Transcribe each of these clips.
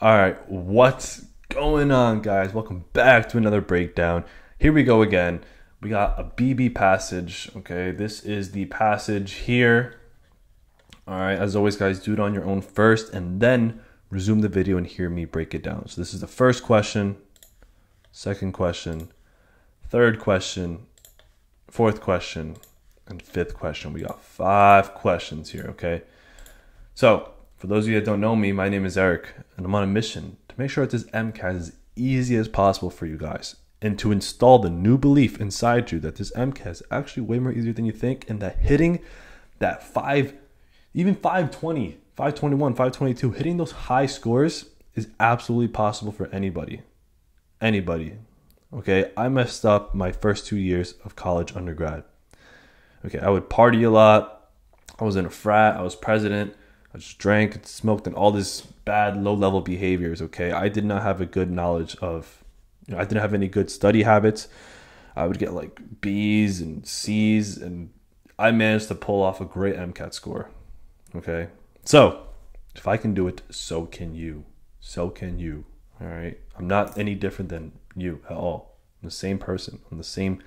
All right, what's going on, guys? Welcome back to another breakdown. Here we go again. We got a BB passage. Okay, this is the passage here. All right, as always, guys, do it on your own first and then resume the video and hear me break it down. So this is the first question, second question, third question, fourth question, and fifth question. We got 5 questions here, okay? So for those of you that don't know me, my name is Eric, and I'm on a mission to make sure that this MCAT is as easy as possible for you guys, and to install the new belief inside you that this MCAT is actually way more easier than you think, and that hitting that 5, even 520, 521, 522, hitting those high scores is absolutely possible for anybody. Anybody. Okay, I messed up my first 2 years of college undergrad. Okay, I would party a lot. I was in a frat. I was president. I just drank, smoked, and all this bad low-level behaviors, okay? I did not have a good knowledge of, you know, I didn't have any good study habits. I would get like B's and C's, and I managed to pull off a great MCAT score, okay? So if I can do it, so can you. So can you, all right? I'm not any different than you at all. I'm the same person. I'm the same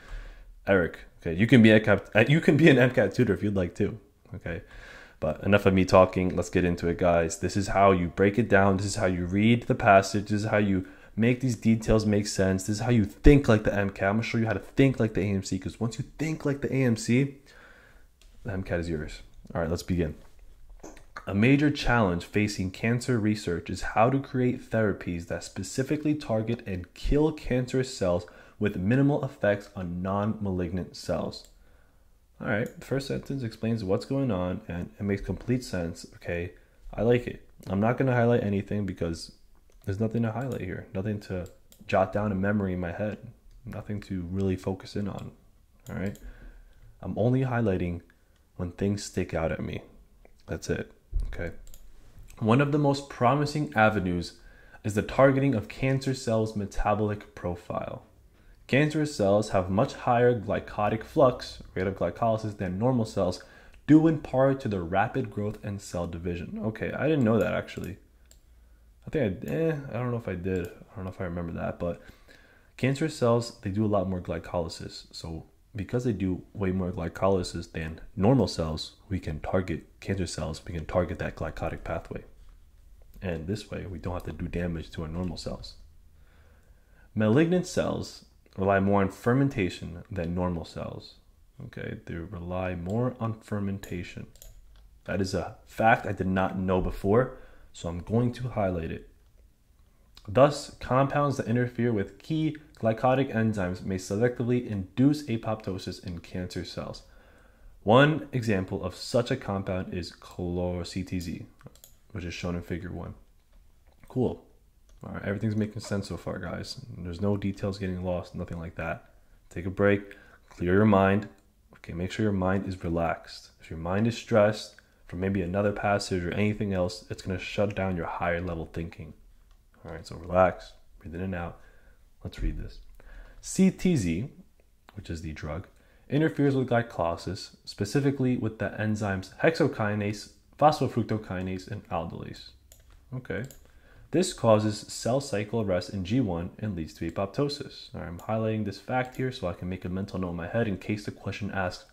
Eric, okay? You can be an MCAT tutor if you'd like to, okay? But enough of me talking, let's get into it, guys. This is how you break it down. This is how you read the passage. This is how you make these details make sense. This is how you think like the MCAT. I'm gonna show you how to think like the AMC, because once you think like the AMC, the MCAT is yours. All right, let's begin. A major challenge facing cancer research is how to create therapies that specifically target and kill cancerous cells with minimal effects on non-malignant cells. All right, the first sentence explains what's going on, and it makes complete sense, okay? I like it. I'm not going to highlight anything because there's nothing to highlight here, nothing to jot down in memory in my head, nothing to really focus in on, all right? I'm only highlighting when things stick out at me. That's it, okay? One of the most promising avenues is the targeting of cancer cells' metabolic profile. Cancerous cells have much higher glycotic flux, rate of glycolysis, than normal cells, due in part to their rapid growth and cell division. Okay, I didn't know that, actually. I think I don't know if I did. I don't know if I remember that, but cancerous cells, they do a lot more glycolysis. So because they do way more glycolysis than normal cells, we can target cancer cells. We can target that glycotic pathway. And this way, we don't have to do damage to our normal cells. Malignant cells rely more on fermentation than normal cells. Okay, they rely more on fermentation. That is a fact I did not know before, so I'm going to highlight it. Thus, compounds that interfere with key glycotic enzymes may selectively induce apoptosis in cancer cells. One example of such a compound is CTZ, which is shown in figure 1. Cool. All right, everything's making sense so far, guys. There's no details getting lost, nothing like that. Take a break, clear your mind. Okay, make sure your mind is relaxed. If your mind is stressed from maybe another passage or anything else, it's going to shut down your higher level thinking. All right, so relax, breathe in and out. Let's read this. CTZ, which is the drug, interferes with glycolysis, specifically with the enzymes hexokinase, phosphofructokinase, and aldolase. Okay. This causes cell cycle arrest in G1 and leads to apoptosis. All right, I'm highlighting this fact here so I can make a mental note in my head in case the question asks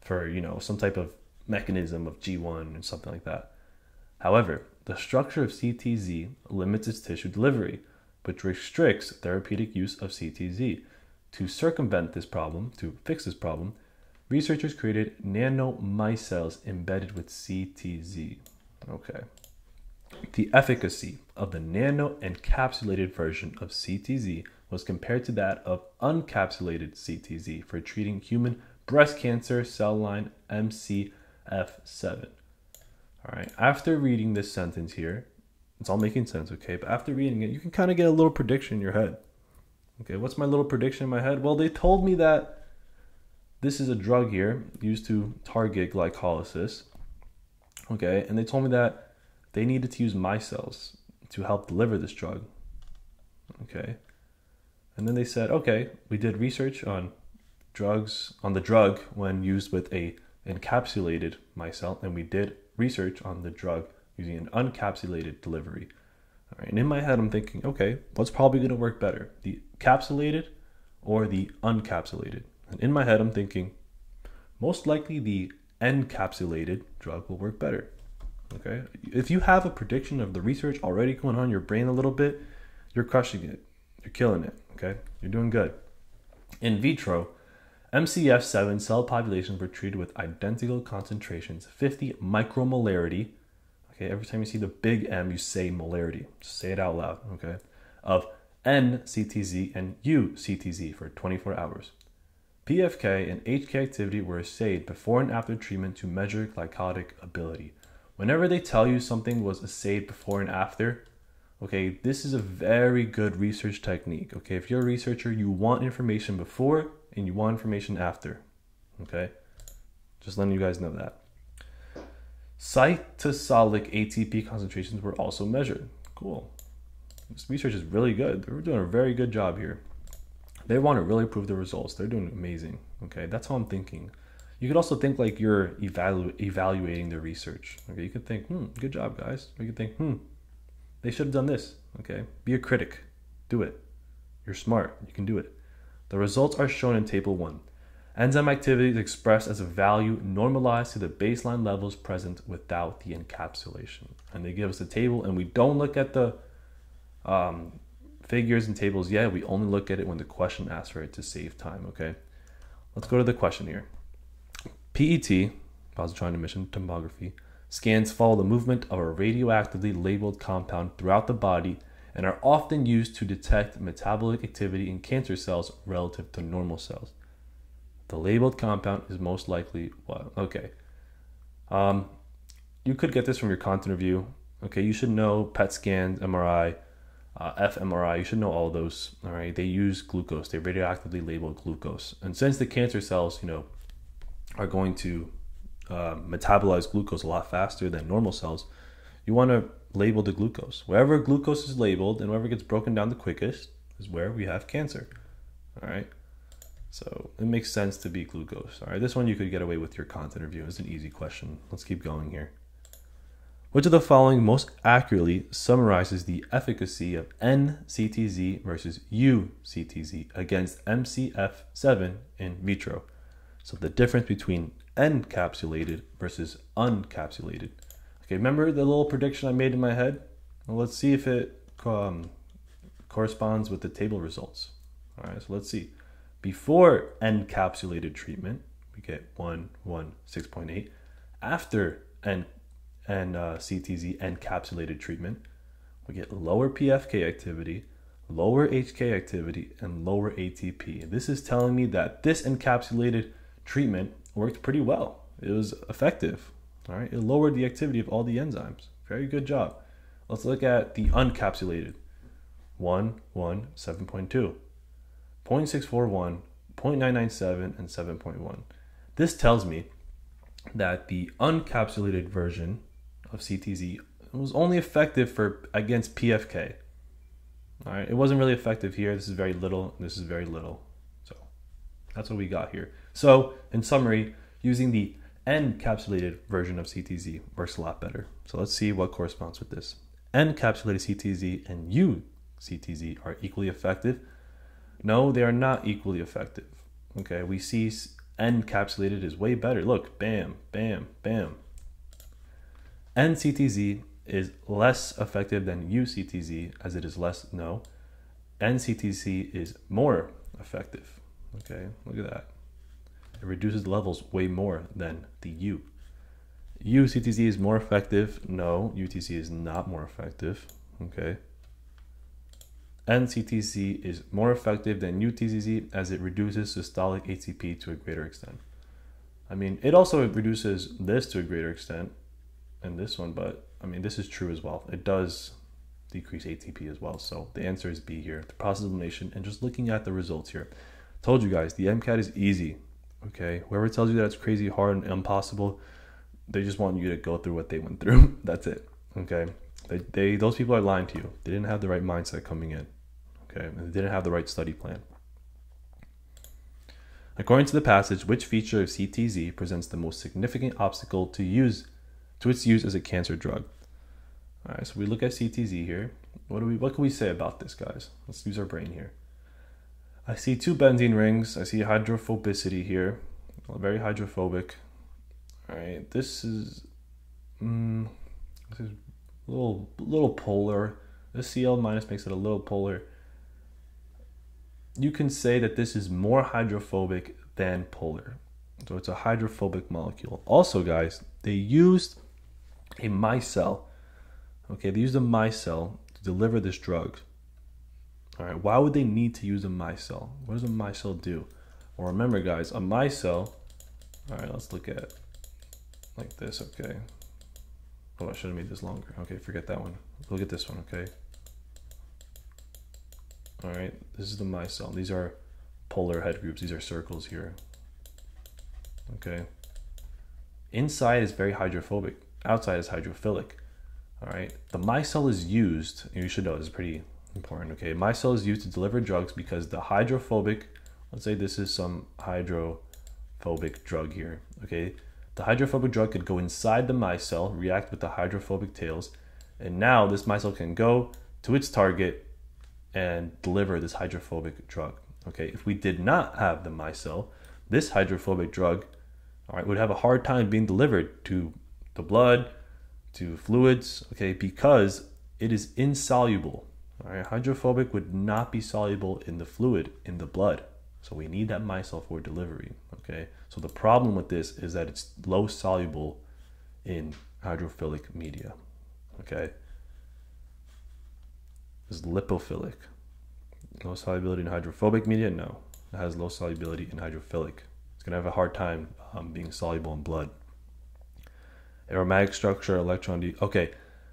for, you know, some type of mechanism of G1 and something like that. However, the structure of CTZ limits its tissue delivery, which restricts therapeutic use of CTZ. To circumvent this problem, to fix this problem, researchers created nanomicelles embedded with CTZ. Okay. The efficacy of the nano-encapsulated version of CTZ was compared to that of uncapsulated CTZ for treating human breast cancer cell line MCF7. All right, after reading this sentence here, it's all making sense, okay? But after reading it, you can kind of get a little prediction in your head. Okay, what's my little prediction in my head? Well, they told me that this is a drug here used to target glycolysis, okay? And they told me that they needed to use micelles to help deliver this drug, okay? And then they said, okay, we did research on drugs, on the drug when used with a encapsulated micelle, and we did research on the drug using an uncapsulated delivery. All right, and in my head, I'm thinking, okay, what's probably going to work better, the capsulated or the uncapsulated? And in my head, I'm thinking most likely the encapsulated drug will work better. Okay, if you have a prediction of the research already going on in your brain a little bit, you're crushing it. You're killing it. Okay, you're doing good. In vitro, MCF7 cell populations were treated with identical concentrations, 50 micromolarity. Okay, every time you see the big M, you say molarity. Just say it out loud. Okay, of NCTZ and UCTZ for 24 hours. PFK and HK activity were assayed before and after treatment to measure glycolytic ability. Whenever they tell you something was assayed before and after, okay, this is a very good research technique. Okay, if you're a researcher, you want information before and you want information after. Okay, just letting you guys know that. Cytosolic ATP concentrations were also measured. Cool. This research is really good. They're doing a very good job here. They want to really prove the results. They're doing amazing. Okay, that's how I'm thinking. You could also think like you're evaluating the research. Okay, you could think, good job, guys. Or you could think, they should have done this. Okay, be a critic. Do it. You're smart. You can do it. The results are shown in Table 1. Enzyme activity is expressed as a value normalized to the baseline levels present without the encapsulation. And they give us the table, and we don't look at the figures and tables yet. We only look at it when the question asks for it to save time. Okay, let's go to the question here. PET, positron emission tomography, scans follow the movement of a radioactively labeled compound throughout the body and are often used to detect metabolic activity in cancer cells relative to normal cells. The labeled compound is most likely what? Okay. You could get this from your content review. Okay, you should know PET scans, MRI, fMRI. You should know all those. All right, they use glucose. They radioactively label glucose. And since the cancer cells, you know, are going to metabolize glucose a lot faster than normal cells, you want to label the glucose. Wherever glucose is labeled and wherever it gets broken down the quickest is where we have cancer. All right, so it makes sense to be glucose. All right, this one you could get away with your content review. It's an easy question. Let's keep going here. Which of the following most accurately summarizes the efficacy of NCTZ versus UCTZ against MCF7 in vitro? So the difference between encapsulated versus uncapsulated. Okay, remember the little prediction I made in my head? Well, let's see if it corresponds with the table results. All right, so let's see. Before encapsulated treatment, we get 1, 1, 6.8. After CTZ encapsulated treatment, we get lower PFK activity, lower HK activity, and lower ATP. This is telling me that this encapsulated treatment worked pretty well. It was effective. All right, it lowered the activity of all the enzymes. Very good job. Let's look at the uncapsulated. 1, 1, 7.2, 0.641, 0.997, and 7.1. This tells me that the uncapsulated version of CTZ was only effective for against PFK. All right, it wasn't really effective here. This is very little. This is very little. So that's what we got here. So in summary, using the encapsulated version of CTZ works a lot better. So let's see what corresponds with this. Encapsulated CTZ and UCTZ are equally effective. No, they are not equally effective. Okay, we see encapsulated is way better. Look, bam, bam, bam. NCTZ is less effective than UCTZ as it is less, no. NCTZ is more effective. Okay, look at that. It reduces the levels way more than the U. UCTZ is more effective. No, UTC is not more effective. Okay. NCTZ is more effective than UTZ as it reduces systolic ATP to a greater extent. I mean, it also reduces this to a greater extent and this one, but I mean, this is true as well. It does decrease ATP as well. So the answer is B here, the process of elimination, and just looking at the results here. Told you guys, the MCAT is easy. Okay, whoever tells you that it's crazy hard and impossible, they just want you to go through what they went through. That's it. Okay, those people are lying to you. They didn't have the right mindset coming in. Okay, and they didn't have the right study plan. According to the passage, which feature of CTZ presents the most significant obstacle to its use as a cancer drug? All right, so we look at CTZ here. What can we say about this, guys? Let's use our brain here. I see two benzene rings. I see hydrophobicity here, very hydrophobic. All right, this is a little polar. The Cl- makes it a little polar. You can say that this is more hydrophobic than polar. So it's a hydrophobic molecule. Also, guys, they used a micelle. Okay, they used a micelle to deliver this drug. All right, why would they need to use a micelle? What does a micelle do? Well, remember, guys, a micelle. All right, let's look at like this. Okay. Oh, I should have made this longer. Okay, forget that one. Look at this one, okay? All right, this is the micelle. These are polar head groups. These are circles here, okay? Inside is very hydrophobic. Outside is hydrophilic, all right? The micelle is used, and you should know this is pretty important, okay? Micelle is used to deliver drugs because the hydrophobic, let's say this is some hydrophobic drug here, okay? The hydrophobic drug could go inside the micelle, react with the hydrophobic tails, and now this micelle can go to its target and deliver this hydrophobic drug. Okay, if we did not have the micelle, this hydrophobic drug, all right, would have a hard time being delivered to the blood, to fluids, okay, because it is insoluble. All right, hydrophobic would not be soluble in the fluid, in the blood. So we need that micelle for delivery, okay? So the problem with this is that it's low soluble in hydrophilic media, okay? Is lipophilic. Low solubility in hydrophobic media? No, it has low solubility in hydrophilic. It's gonna have a hard time being soluble in blood. Aromatic structure, electron D. Okay,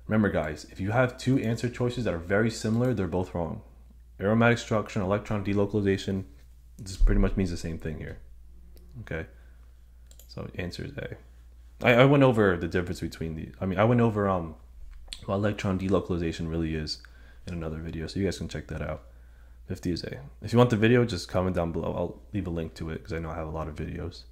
remember guys, if you have two answer choices that are very similar, they're both wrong. Aromatic structure and electron delocalization, this pretty much means the same thing here, okay? So answer is A. I went over the difference between the, I went over what electron delocalization really is in another video, so you guys can check that out. 50 is A. If you want the video, just comment down below. I'll leave a link to it because I know I have a lot of videos.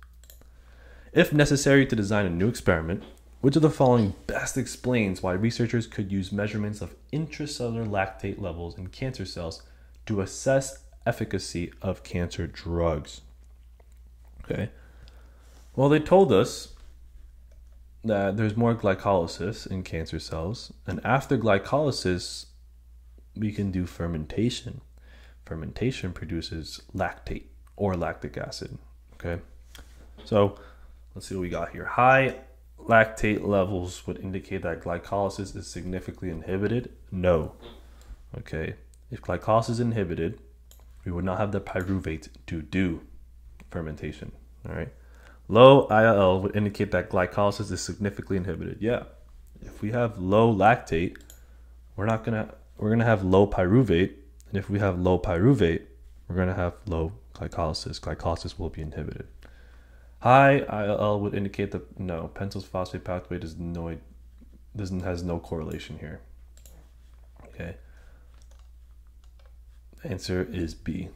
If necessary to design a new experiment, which of the following best explains why researchers could use measurements of intracellular lactate levels in cancer cells to assess efficacy of cancer drugs? Okay. Well, they told us that there's more glycolysis in cancer cells, and after glycolysis, we can do fermentation. Fermentation produces lactate or lactic acid, okay? So let's see what we got here. High lactate levels would indicate that glycolysis is significantly inhibited. No, okay? If glycolysis is inhibited, we would not have the pyruvate to do fermentation, all right? Low IL would indicate that glycolysis is significantly inhibited. Yeah, if we have low lactate, we're going to have low pyruvate, and if we have low pyruvate, we're going to have low glycolysis. Glycolysis will be inhibited. High IL would indicate that no, pentose phosphate pathway has no correlation here. Okay. Answer is B.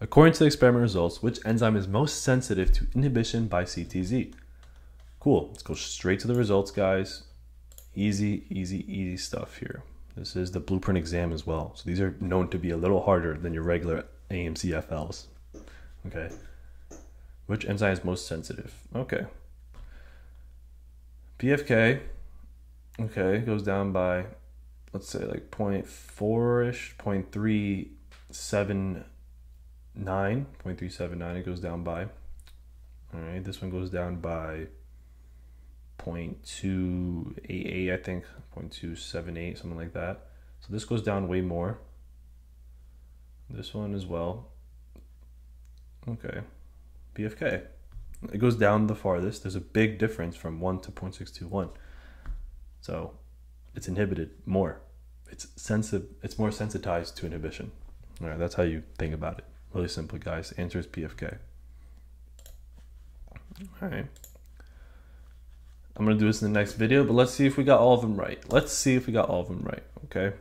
According to the experiment results, which enzyme is most sensitive to inhibition by CTZ? Cool. Let's go straight to the results, guys. Easy, easy, easy stuff here. This is the Blueprint exam as well. So these are known to be a little harder than your regular AMCFLs. Okay. Which enzyme is most sensitive? Okay. PFK. Okay. Goes down by, let's say, like 0.4-ish, 0.379. 0.379 it goes down by. All right. This one goes down by 0.288, I think, 0.278, something like that. So this goes down way more. This one as well. Okay, PFK. It goes down the farthest. There's a big difference from 1 to 0.621. So it's inhibited more. It's more sensitized to inhibition. All right, that's how you think about it. Really simple, guys. Answer is PFK. All right. I'm going to do this in the next video, but let's see if we got all of them right. Let's see if we got all of them right, okay?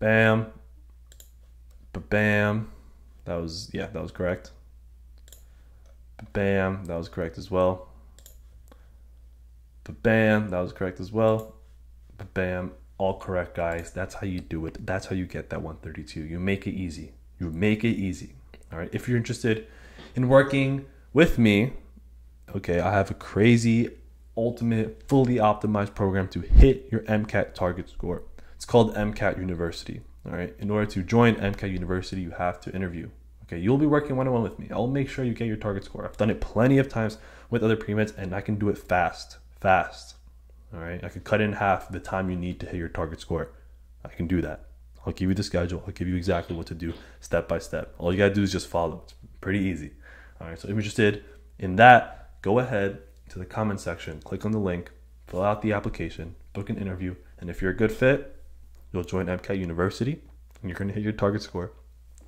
Bam. Ba-bam. That was, yeah, that was correct. Ba-bam. That was correct as well. Ba-bam, that was correct as well. Ba-bam, all correct, guys. That's how you do it. That's how you get that 132. You make it easy. You make it easy. All right, if you're interested in working with me, okay, I have a crazy, ultimate, fully optimized program to hit your MCAT target score. It's called MCAT University. All right, in order to join MCAT University, you have to interview. Okay, you'll be working one-on-one with me. I'll make sure you get your target score. I've done it plenty of times with other pre-meds, and I can do it fast. All right, I could cut in half the time you need to hit your target score. I can do that. I'll give you the schedule. I'll give you exactly what to do step by step. All you gotta do is just follow. It's pretty easy. All right, so if you're interested in that, go ahead to the comment section, click on the link, fill out the application, book an interview, and if you're a good fit, you'll join MCAT University and you're gonna hit your target score.